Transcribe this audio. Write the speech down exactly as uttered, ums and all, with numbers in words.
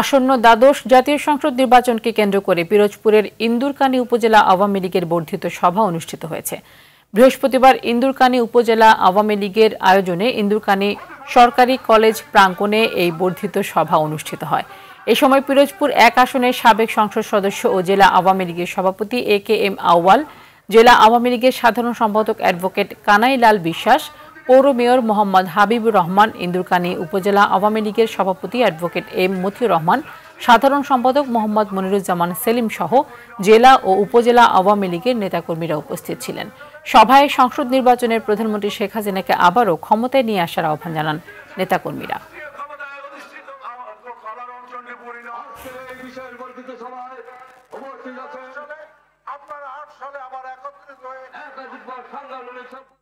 আসন্ন দ্বাদশ জাতীয় সংসদ নির্বাচনকে কেন্দ্র করে পিরোজপুরের ইন্দুরকানী উপজেলা আওয়ামী লীগের বর্ধিত সভা অনুষ্ঠিত হয়েছে। বৃহস্পতিবার ইন্দুরকানী উপজেলা আওয়ামী লীগের আয়োজনে ইন্দুরকানী সরকারি কলেজ প্রাঙ্গণে এই বর্ধিত সভা অনুষ্ঠিত হয়। এই সময় পিরোজপুর এক আসনের সাবেক সংসদ সদস্য ও জেলা আওয়ামী লীগের সভাপতি এ কে এম আউয়াল, জেলা আওয়ামী লীগের সাধারণ সম্পাদক অ্যাডভোকেট কানাইলাল বিশ্বাস, ওরু মেয়র মোহাম্মদ হাবিব রহমান, ইন্দুরকানী উপজেলা আওয়ামী লীগের সভাপতি অ্যাডভোকেট এম মুথি রহমান, সাধারণ সম্পাদক মোহাম্মদ মনিরুজ্জামান সেলিম সহ জেলা ও উপজেলা আওয়ামী লীগের নেতাকর্মীরা উপস্থিত ছিলেন। সভায় সংসদ নির্বাচনের প্রধানমন্ত্রী শেখ হাসিনাকে আবারও ক্ষমতায় নিয়ে আসার আহ্বান জানান নেতাকর্মীরা। আপনারা আট সালে আবার একত্রিত হয়ে